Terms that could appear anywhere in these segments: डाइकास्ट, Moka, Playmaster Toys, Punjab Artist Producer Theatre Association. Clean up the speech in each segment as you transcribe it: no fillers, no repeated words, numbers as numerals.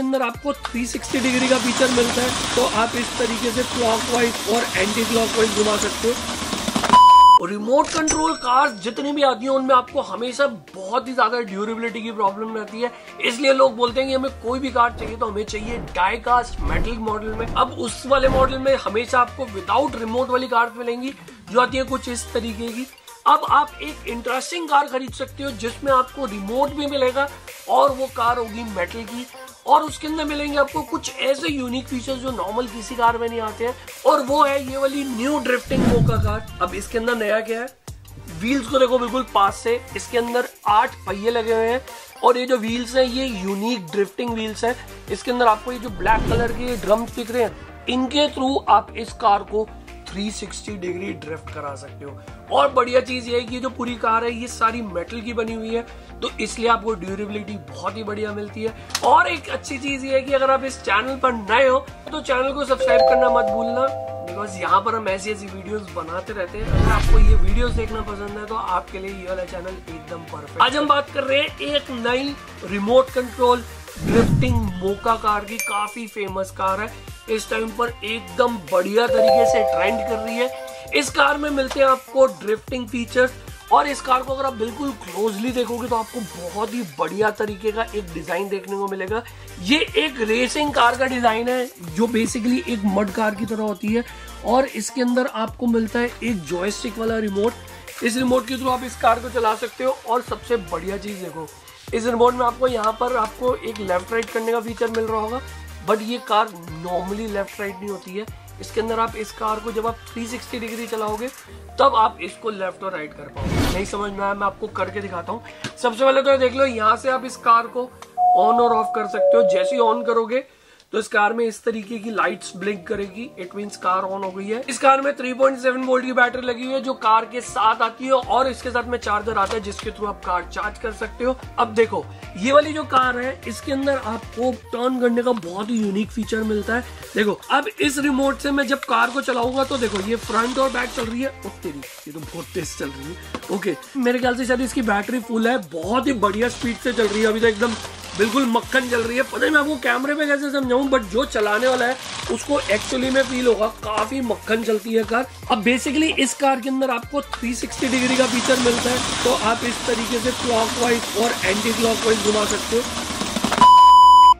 इसके अंदर आपको 360 डिग्री का फीचर मिलता है, तो आप इस तरीके से क्लॉकवाइज और एंटी क्लॉकवाइज घुमा सकते हो। रिमोट कंट्रोल कार्स जितनी भी आती हैं उनमें आपको हमेशा बहुत ही ज्यादा ड्यूरेबिलिटी की प्रॉब्लम रहती है, इसलिए लोग बोलते हैं कि हमें कोई भी कार चाहिए तो हमें चाहिए डाइकास्ट मेटल मॉडल में। अब उस वाले मॉडल में हमेशा आपको विदाउट रिमोट वाली कार्स मिलेंगी जो आती है कुछ इस तरीके की। अब आप एक इंटरेस्टिंग कार खरीद सकते हो जिसमें आपको रिमोट भी मिलेगा और वो कार होगी मेटल की, और उसके अंदर मिलेंगे आपको कुछ ऐसे यूनिक फीचर्स जो नॉर्मल किसी कार में नहीं आते हैं, और वो है ये वाली न्यू ड्रिफ्टिंग मोका कार। अब इसके अंदर नया क्या है, व्हील्स को देखो बिल्कुल पास से, इसके अंदर 8 पहिए लगे हुए हैं और ये जो व्हील्स हैं ये यूनिक ड्रिफ्टिंग व्हील्स हैं। इसके अंदर आपको ये जो ब्लैक कलर के ड्रम्स दिख रहे हैं, इनके थ्रू आप इस कार को 360 डिग्री ड्रिफ्ट करा सकते हो। और बढ़िया चीज ये है कि जो पूरी कार है ये सारी मेटल की बनी हुई है, तो इसलिए आपको ड्यूरेबिलिटी बहुत ही बढ़िया मिलती है। और एक अच्छी चीज ये है कि अगर आप इस चैनल पर नए हो तो चैनल को सब्सक्राइब करना मत भूलना, बिकॉज यहाँ पर हम ऐसी ऐसी वीडियोस बनाते रहते हैं। अगर आपको ये वीडियोस देखना पसंद है तो आपके लिए ये वाला चैनल एकदम परफेक्ट। आज हम बात कर रहे हैं एक नई रिमोट कंट्रोल ड्रिफ्टिंग मोका कार की, काफी फेमस कार है इस टाइम पर, एकदम बढ़िया तरीके से ट्रेंड कर रही है। इस कार में मिलते हैं आपको ड्रिफ्टिंग फीचर्स, और इस कार को अगर आप बिल्कुल क्लोजली देखोगे तो आपको बहुत ही बढ़िया तरीके का एक डिजाइन देखने को मिलेगा। ये एक रेसिंग कार का डिजाइन है जो बेसिकली एक मड कार की तरह होती है, और इसके अंदर आपको मिलता है एक जॉयस्टिक वाला रिमोट। इस रिमोट के थ्रू आप इस कार को चला सकते हो, और सबसे बढ़िया चीज देखो, इस रिमोट में आपको यहाँ पर आपको एक लेफ्ट राइट करने का फीचर मिल रहा होगा, बट ये कार नॉर्मली लेफ्ट राइट नहीं होती है। इसके अंदर आप इस कार को जब आप 360 डिग्री चलाओगे तब आप इसको लेफ्ट और राइट कर पाओगे। नहीं समझ में आया, मैं आपको करके दिखाता हूँ। सबसे पहले तो देख लो, यहाँ से आप इस कार को ऑन और ऑफ कर सकते हो। जैसे ही ऑन करोगे तो इस कार में इस तरीके की लाइट्स ब्लिंक करेगी, इट मींस कार ऑन हो गई है। इस कार में 3.7 वोल्ट की बैटरी लगी हुई है जो कार के साथ आती है, और इसके साथ में चार्जर आता है जिसके थ्रू आप कार चार्ज कर सकते हो। अब देखो, ये वाली जो कार है इसके अंदर आपको टर्न करने का बहुत ही यूनिक फीचर मिलता है। देखो, अब इस रिमोट से मैं जब कार को चलाऊंगा तो देखो ये फ्रंट और बैक चल रही है। तेरी ये तो बहुत तेज चल रही है। ओके, मेरे ख्याल से शायद इसकी बैटरी फुल है, बहुत ही बढ़िया स्पीड से चल रही है, अभी तो एकदम बिल्कुल मक्खन चल रही है। पता नहीं मैं आपको कैमरे पे कैसे समझाऊं, बट जो चलाने वाला है उसको एक्चुअली में फील होगा, काफी मक्खन चलती है कार। अब बेसिकली इस कार के अंदर आपको 360 डिग्री का फीचर मिलता है, तो आप इस तरीके से क्लॉकवाइज और एंटी क्लॉकवाइज घुमा सकते हो।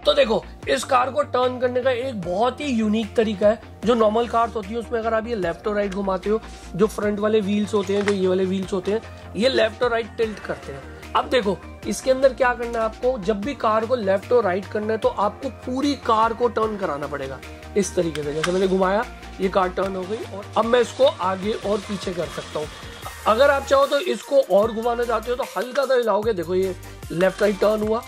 तो देखो, इस कार को टर्न करने का एक बहुत ही यूनिक तरीका है। जो नॉर्मल कार्स होती है उसमें अगर आप ये लेफ्ट और राइट घुमाते हो, जो फ्रंट वाले व्हील्स होते हैं, जो ये वाले व्हील्स होते हैं, ये लेफ्ट और राइट टिल्ट करते हैं। अब देखो, इसके अंदर क्या करना है आपको, जब भी कार को लेफ्ट और राइट करना है तो आपको पूरी कार को टर्न कराना पड़ेगा इस तरीके से। जैसे मैंने घुमाया, ये कार टर्न हो गई, और अब मैं इसको आगे और पीछे कर सकता हूँ। अगर आप चाहो तो इसको और घुमाना चाहते हो तो हल्का सा हिलाओगे, देखो ये लेफ्ट राइट टर्न हुआ,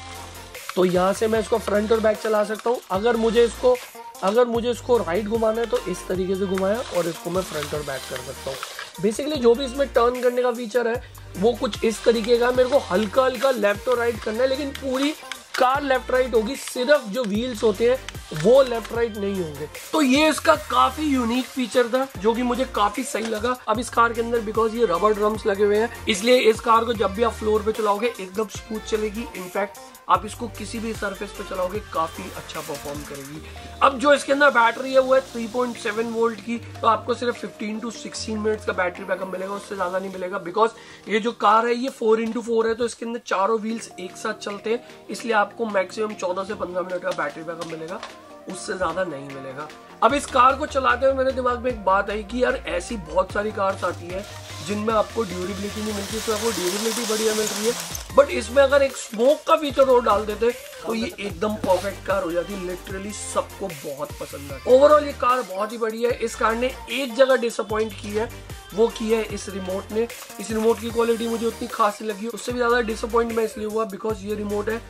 तो यहाँ से मैं इसको फ्रंट और बैक चला सकता हूँ। अगर मुझे इसको राइट घुमाना है तो इस तरीके से घुमाया, और इसको मैं फ्रंट और बैक कर सकता हूँ। बेसिकली जो भी इसमें टर्न करने का फीचर है वो कुछ इस तरीके का। मेरे को हल्का हल्का लेफ्ट और राइट करना है, लेकिन पूरी कार लेफ्ट राइट होगी, सिर्फ जो व्हील्स होते हैं वो लेफ्ट राइट नहीं होंगे। तो ये इसका काफी यूनिक फीचर था जो कि मुझे काफी सही लगा। अब इस कार के अंदर बिकॉज ये रबर ड्रम्स लगे हुए हैं, इसलिए इस कार को जब भी आप फ्लोर पे चलाओगे एकदम स्मूथ चलेगी। इनफैक्ट आप इसको किसी भी सरफेस पे चलाओगे काफी अच्छा परफॉर्म करेगी। अब जो इसके अंदर बैटरी है वो है 3.7 वोल्ट की, तो आपको सिर्फ 15 to 16 मिनट्स का बैटरी बैकअप मिलेगा, उससे ज्यादा नहीं मिलेगा। बिकॉज ये जो कार है ये 4x4 है, तो इसके अंदर चारों व्हील्स एक साथ चलते हैं, इसलिए आपको मैक्सिमम 14 से 15 मिनट का बैटरी बैकअप मिलेगा, उससे ज्यादा नहीं मिलेगा। अब इस कार को चलाते हुए मेरे दिमाग में एक बात आई कि यार ऐसी बहुत सारी कार्स आती है जिनमें आपको ड्यूरेबिलिटी नहीं मिलती, तो आपको ड्यूरेबिलिटी बढ़िया मिल रही है, बट इसमें अगर एक स्मोक का फीचर और डाल देते तो ये एकदम परफेक्ट कार हो जाती। लिटरली सबको बहुत पसंद है। ओवरऑल ये कार बहुत ही बढ़िया है। इस कार ने एक जगह डिसअपॉइंट की है, वो की है इस रिमोट ने। इस रिमोट की क्वालिटी मुझे उतनी खास नहीं लगी, उससे भी ज़्यादा डिसअपॉइंट मैं इसलिए हुआ बिकॉज ये रिमोट है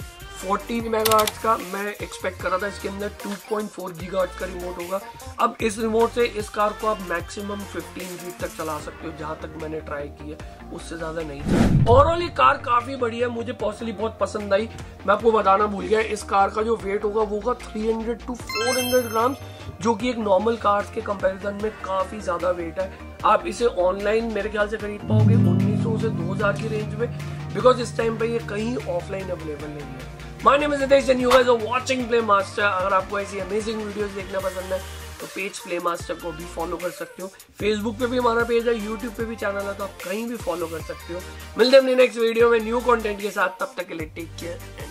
14 मेगाहर्ट्ज का, मैं एक्सपेक्ट कर रहा था इसके अंदर 2.4 गीगाहर्ट्ज का रिमोट होगा। अब इस रिमोट से इस कार को आप मैक्सिमम 15 फीट तक चला सकते हो, जहाँ तक मैंने ट्राई किया, उससे ज़्यादा नहीं। ओवरऑल ये कार काफ़ी बढ़िया है, मुझे पर्सनली बहुत पसंद आई। मैं आपको बताना भूल गया, इस कार का जो वेट होगा वो होगा 300 to 400 ग्राम्स, जो कि एक नॉर्मल कार्स के कंपैरिजन में काफ़ी ज़्यादा वेट है। आप इसे ऑनलाइन मेरे ख्याल से खरीद पाओगे 1900 से 2000 की रेंज में, बिकॉज इस टाइम पे ये कहीं ऑफलाइन अवेलेबल नहीं है। My name is Hitesh and you guys are watching Playmaster। अगर आपको ऐसी अमेजिंग वीडियोस देखना पसंद है तो पेज Playmaster को भी फॉलो कर सकते हो। फेसबुक पे भी हमारा पेज है, यूट्यूब पे भी चैनल है, तो आप कहीं भी फॉलो कर सकते हो। मिलते हैं अपने नेक्स्ट वीडियो में न्यू कंटेंट के साथ। तब तक के लिए टेक केयर।